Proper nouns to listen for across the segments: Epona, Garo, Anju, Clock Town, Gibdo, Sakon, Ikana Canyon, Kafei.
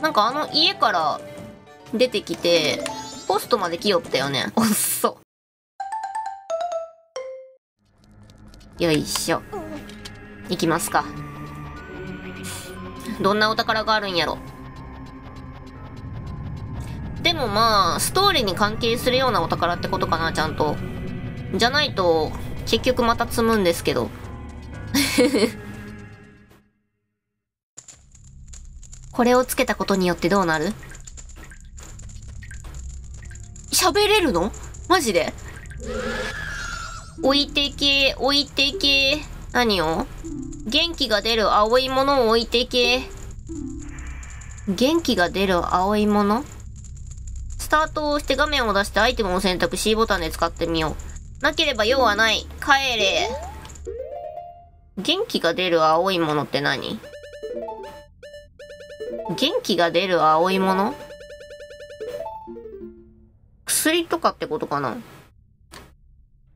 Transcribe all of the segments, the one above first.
なんかあの家から出てきて、ポストまで来よったよね。おっそ。よいしょ。行きますか。どんなお宝があるんやろ。でもまあ、ストーリーに関係するようなお宝ってことかな、ちゃんと。じゃないと、結局また積むんですけど。これをつけたことによってどうなる？喋れるの？マジで？置いてけ、置いてけ。何を？元気が出る青いものを置いてけ。元気が出る青いもの？スタートを押して画面を出してアイテムを選択、 C ボタンで使ってみよう。なければ用はない。帰れ。元気が出る青いものって何？元気が出る青いもの？薬とかってことかな？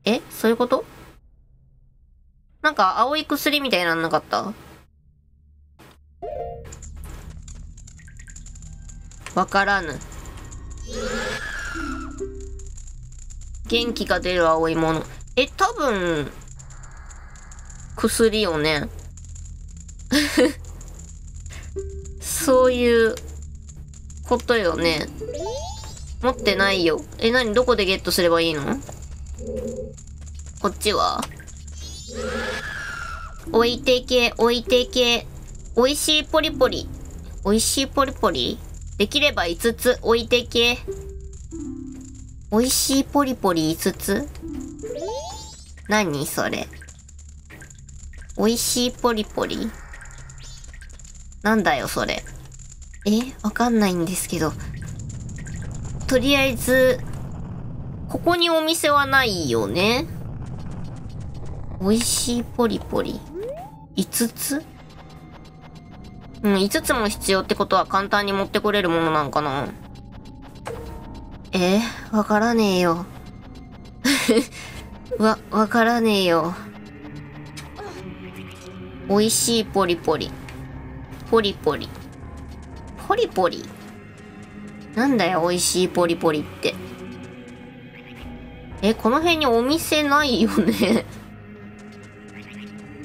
え？そういうこと？なんか青い薬みたいなんなかった？わからぬ。元気が出る青いもの。え、多分、薬よね。そういうことよね。持ってないよ。え、何？どこでゲットすればいいの？こっちは？置いてけ、置いてけ。おいしいポリポリ。おいしいポリポリ？できれば5つ置いてけ。おいしいポリポリ5つ？何それ。おいしいポリポリ？なんだよそれ。え？わかんないんですけど。とりあえず、ここにお店はないよね。おいしいポリポリ。5つ？うん、5つも必要ってことは簡単に持ってこれるものなんかな？わからねえよ。わからねえよ。おいしいポリポリ。ポリポリ。ポリポリ？なんだよ、おいしいポリポリって。え、この辺にお店ないよね。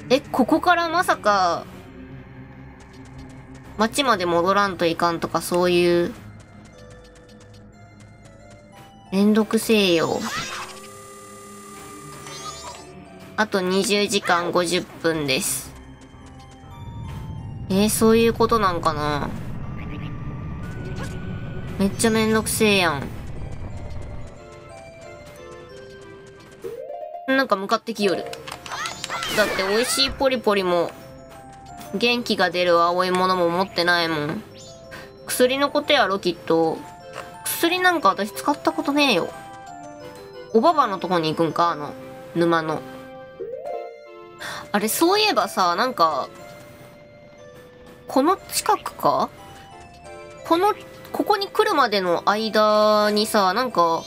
え、ここからまさか、町まで戻らんといかんとか、そういう。めんどくせえよ。あと20時間50分です。そういうことなんかな？めっちゃめんどくせえやん。なんか向かってきよる。だって美味しいポリポリも、元気が出る青いものも持ってないもん。薬のことやろ、きっと。薬なんか私使ったことねえよ。おばばのとこに行くんか、あの、沼の。あれ、そういえばさ、なんか、この近くか？ここに来るまでの間にさ、なんか、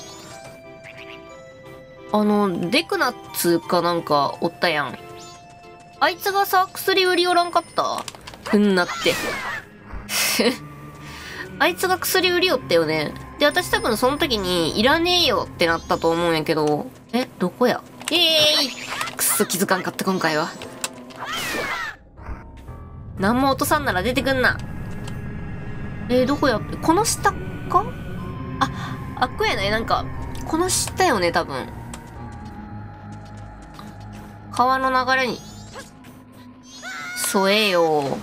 デクナッツかなんかおったやん。あいつがさ、薬売りおらんかった？ふんなって。あいつが薬売りよったよね。で、私多分その時に、いらねえよってなったと思うんやけど。え、どこや？くっそ気づかんかった、今回は。なんも落とさんなら出てくんな。どこや？この下か？あっこやね。なんか、この下よね、多分。川の流れに。添えよ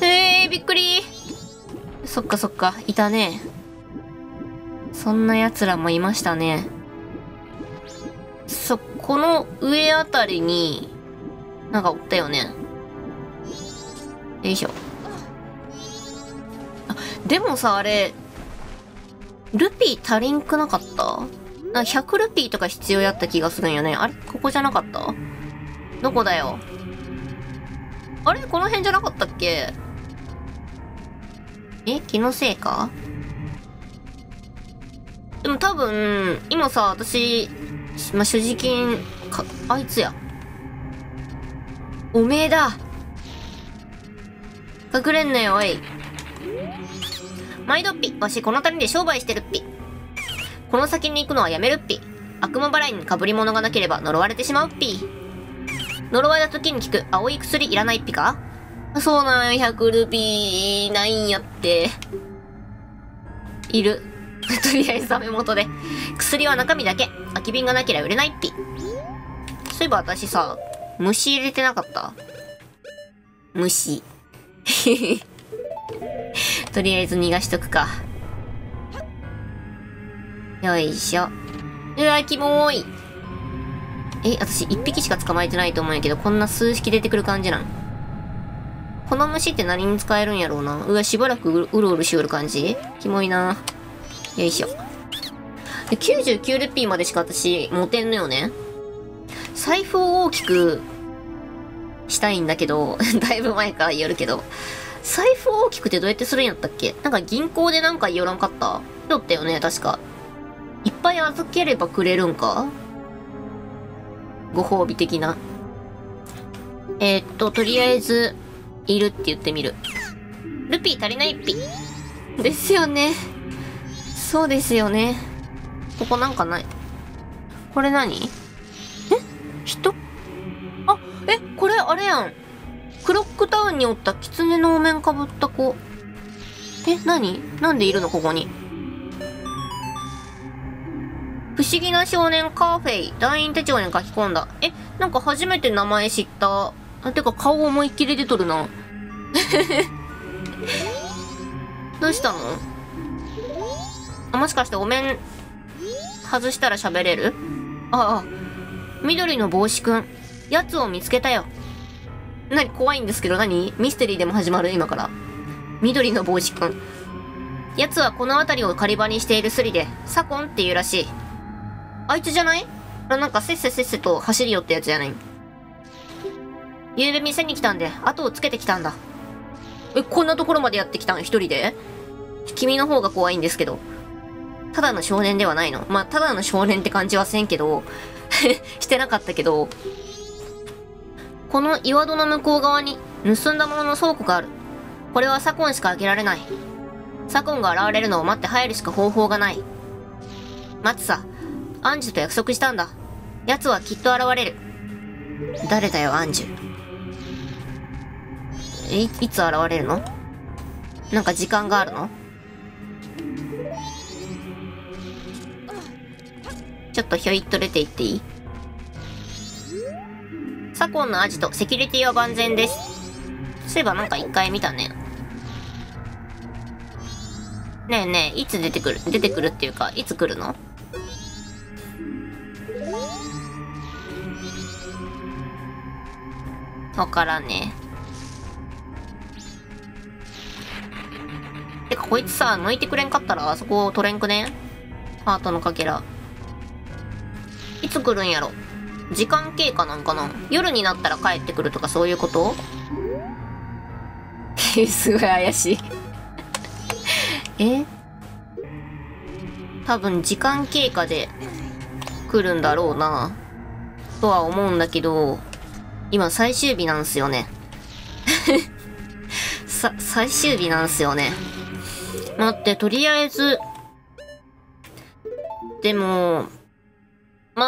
ー。びっくり。そっかそっか、いたね。そんな奴らもいましたね。この上あたりに、なんかおったよね。よいしょ。あ、でもさ、あれ、ルピー足りんくなかった？なんか100ルピーとか必要やった気がするんよね。あれ？ここじゃなかった？どこだよ。あれ？この辺じゃなかったっけ？気のせいか？でも多分、今さ、私、所持金、あいつや。おめえだ。隠れんなよ、おい。毎度っぴ。わし、この谷で商売してるっぴ。この先に行くのはやめるっぴ。悪魔払いにかぶり物がなければ呪われてしまうっぴ。呪われた時に効く青い薬いらないっぴか？そうなんよ、100ルピーないんやって。いる。とりあえずダメ元で。薬は中身だけ。空き瓶がなければ売れないっぴ。そういえば私さ、虫入れてなかった？虫。とりあえず逃がしとくか。よいしょ。うわ、キモーい。私一匹しか捕まえてないと思うんやけど、こんな数匹出てくる感じなん。この虫って何に使えるんやろうな。うわ、しばらくうろうろしおる感じ？キモいな。よいしょ。で、99ルピーまでしか私持てんのよね。財布を大きくしたいんだけど、だいぶ前から言えるけど、財布を大きくてどうやってするんやったっけ？なんか銀行でなんか言わんかっただったよね、確か。いっぱい預ければくれるんか？ご褒美的な。とりあえず、いるって言ってみる。ルピー足りないっぴ。ですよね。そうですよね。ここなんかない。これ何？人？あ、これあれやん。クロックタウンにおった狐のお面かぶった子。何？なんでいるのここに。不思議な少年カーフェイ、団員手帳に書き込んだ。なんか初めて名前知った。てか顔思いっきり出とるな。どうしたの？もしかしてお面外したら喋れる？緑の帽子くん。奴を見つけたよ。怖いんですけど何？ミステリーでも始まる今から。緑の帽子くん。奴はこの辺りを狩り場にしているスリで、サコンっていうらしい。あいつじゃない？なんかせっせせっせと走り寄ったやつじゃない？ゆうべ店に来たんで、後をつけてきたんだ。こんなところまでやってきたん？一人で？君の方が怖いんですけど。ただの少年ではないの？ただの少年って感じはせんけど、してなかったけど、この岩戸の向こう側に盗んだものの倉庫がある。これは左近しか開けられない。左近が現れるのを待って入るしか方法がない。待つさ。アンジュと約束したんだ。奴はきっと現れる。誰だよ、アンジュ。いつ現れるの？なんか時間があるの？ちょっとひょいっと出て行っていい？左近のアジト、セキュリティは万全です。そういえばなんか一回見たね。ねえねえ、いつ出てくるっていうか、いつ来るの？わからねえ。てかこいつさ、抜いてくれんかったらあそこを取れんくね？ハートのかけら。いつ来るんやろ？時間経過なんかな？夜になったら帰ってくるとかそういうこと？すごい怪しい。多分時間経過で来るんだろうなとは思うんだけど、今最終日なんすよね。最終日なんすよね。待って、とりあえず、でも、太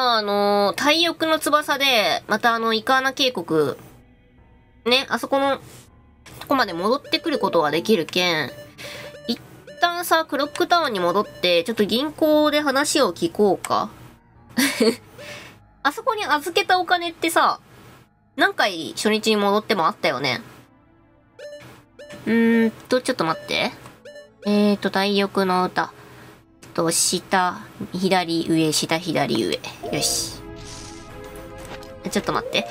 翼の翼で、またイカーナ渓谷、ね、あそこの、とこまで戻ってくることができるけん、一旦さ、クロックタウンに戻って、ちょっと銀行で話を聞こうか。あそこに預けたお金ってさ、何回初日に戻ってもあったよね。ちょっと待って。太翼の歌。下、左上、下、左上。よし。ちょっと待って。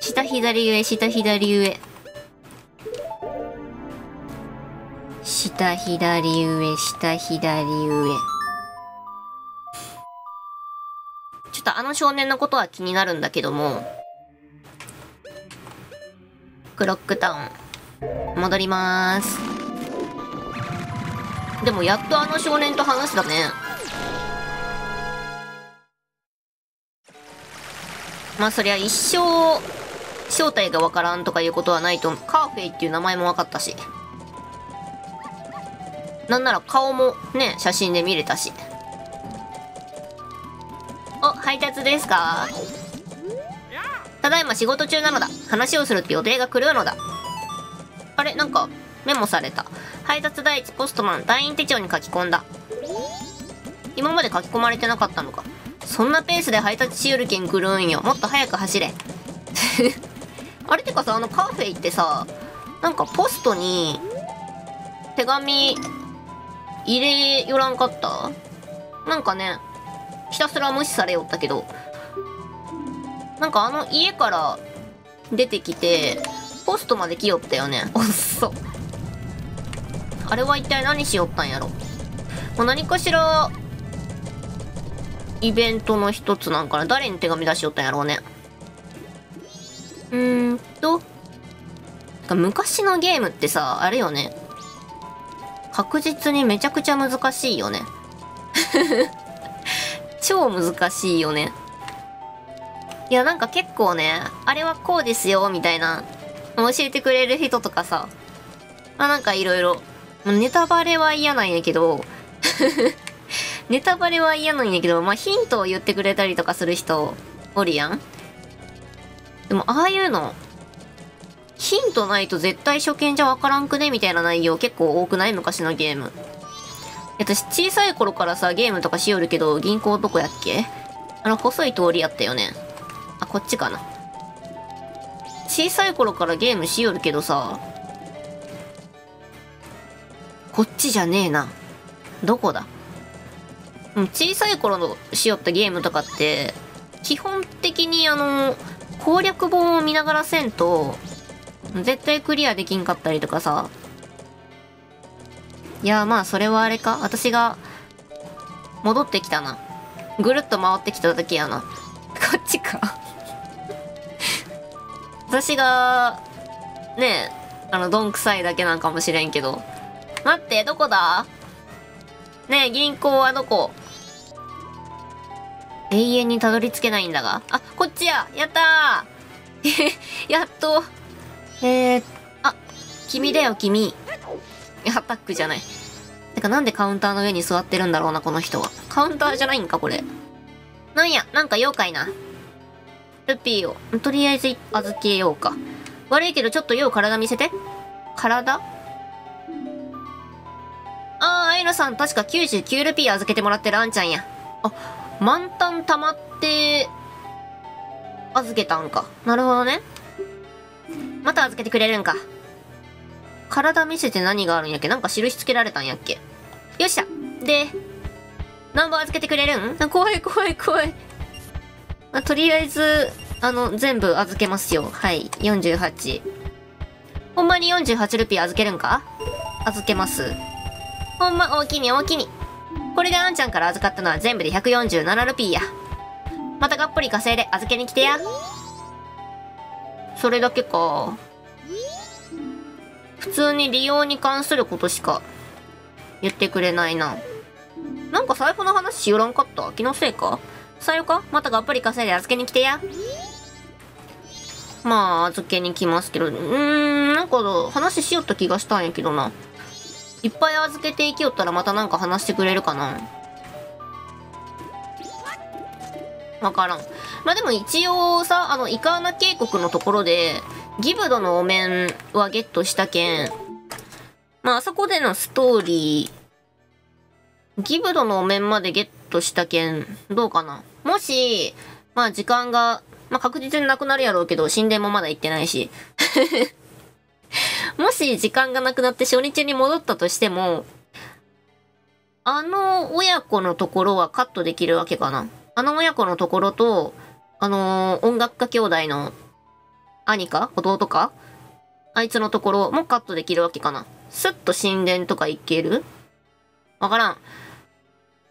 下、左上、下、左上。下、左上、下、左上。ちょっと少年のことは気になるんだけども。クロックタウン。戻りまーす。でもやっと少年と話したね。そりゃ一生正体がわからんとかいうことはないと思う。カーフェイっていう名前もわかったし。なんなら顔もね、写真で見れたし。お、配達ですか？ただいま仕事中なのだ。話をするって予定が狂うのだ。あれ、なんかメモされた。配達第一ポストマン、団員手帳に書き込んだ。今まで書き込まれてなかったのか。そんなペースで配達しよるけん狂うんよ。もっと早く走れ。あれてかさ、あのカーフェイってさ、なんかポストに手紙入れよらんかった？なんかね、ひたすら無視されよったけど、なんかあの家から出てきて、ポストまで来よったよね。おっそ。あれは一体何しよったんやろ。もう何かしら、イベントの一つなんかな。誰に手紙出しよったんやろうね。昔のゲームってさ、あれよね。確実にめちゃくちゃ難しいよね。超難しいよね。いや、なんか結構ね、あれはこうですよ、みたいな。教えてくれる人とかさ。まあなんかいろいろ。ネタバレは嫌なんやけど。ネタバレは嫌なんやけど、まあヒントを言ってくれたりとかする人おるやん。でもああいうの、ヒントないと絶対初見じゃわからんくねみたいな内容結構多くない？昔のゲーム。私小さい頃からさ、ゲームとかしよるけど、銀行どこやっけ？あの細い通りやったよね。あ、こっちかな。小さい頃からゲームしよるけどさ、こっちじゃねえな。どこだ？小さい頃のしよったゲームとかって、基本的に攻略本を見ながらせんと、絶対クリアできんかったりとかさ。いや、まあそれはあれか。私が、戻ってきたな。ぐるっと回ってきただけやな。こっちか。私が、ねえ、どんくさいだけなんかもしれんけど。待って、どこだ？ねえ、銀行はどこ？永遠にたどり着けないんだが。あ、こっちや！やったー！やっと。あ、君だよ、君。アタックじゃない。てか、なんでカウンターの上に座ってるんだろうな、この人は。カウンターじゃないんか、これ。なんや、なんか妖怪な。ルピーを、とりあえず預けようか。悪いけど、ちょっとよう体見せて。体？ああ、アイラさん、確か99ルピー預けてもらってるあんちゃんや。あ、満タン溜まって、預けたんか。なるほどね。また預けてくれるんか。体見せて何があるんやっけ？なんか印つけられたんやっけ？よっしゃ！で、何本預けてくれるん？怖い怖い怖い。まあ、とりあえず、全部預けますよ。はい、48。ほんまに48ルピー預けるんか？預けます。ほんま、大きに大きに。これであんちゃんから預かったのは全部で147ルピーや。またがっぽり稼いで預けに来てや。それだけか。普通に利用に関することしか言ってくれないな。なんか財布の話しよらんかった？気のせいか？さよか？またがっぽり稼いで預けに来てや。まあ、預けに来ますけど。なんか話しよった気がしたんやけどな。いっぱい預けていきよったらまたなんか話してくれるかな。わからん。まあでも一応さ、イカーナ渓谷のところで、ギブドのお面はゲットしたけん、まああそこでのストーリー、ギブドのお面までゲットしたけん、どうかな。もし、まあ時間が、まあ確実になくなるやろうけど、神殿もまだ行ってないし。もし時間がなくなって初日に戻ったとしても、親子のところはカットできるわけかな。親子のところと、音楽家兄弟の兄か弟かあいつのところもカットできるわけかな。スッと神殿とか行ける？わからん。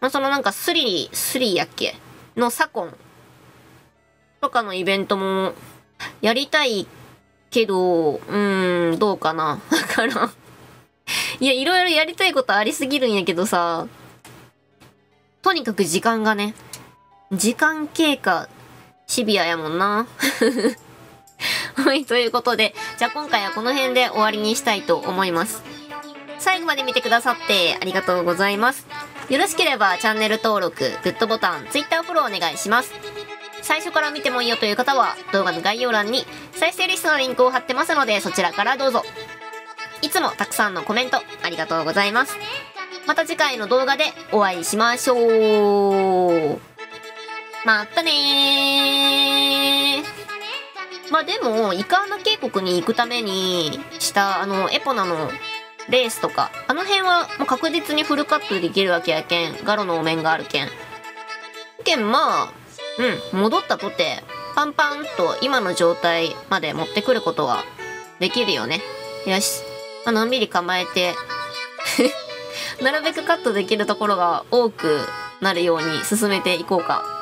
まあ、なんかスリーやっけの左近とかのイベントもやりたいけど、どうかな。わからん。いや、いろいろやりたいことありすぎるんやけどさ、とにかく時間がね、時間経過シビアやもんな。はい、ということで、じゃあ今回はこの辺で終わりにしたいと思います。最後まで見てくださってありがとうございます。よろしければチャンネル登録、グッドボタン、Twitter フォローお願いします。最初から見てもいいよという方は動画の概要欄に再生リストのリンクを貼ってますので、そちらからどうぞ。いつもたくさんのコメントありがとうございます。また次回の動画でお会いしましょう。またねー。まあでも、イカーナ渓谷に行くためにしたエポナのレースとか、あの辺はもう確実にフルカットできるわけやけん、ガロのお面があるけん。まあ、うん、戻ったとて、パンパンと今の状態まで持ってくることはできるよね。よし。のんびり構えて、なるべくカットできるところが多くなるように進めていこうか。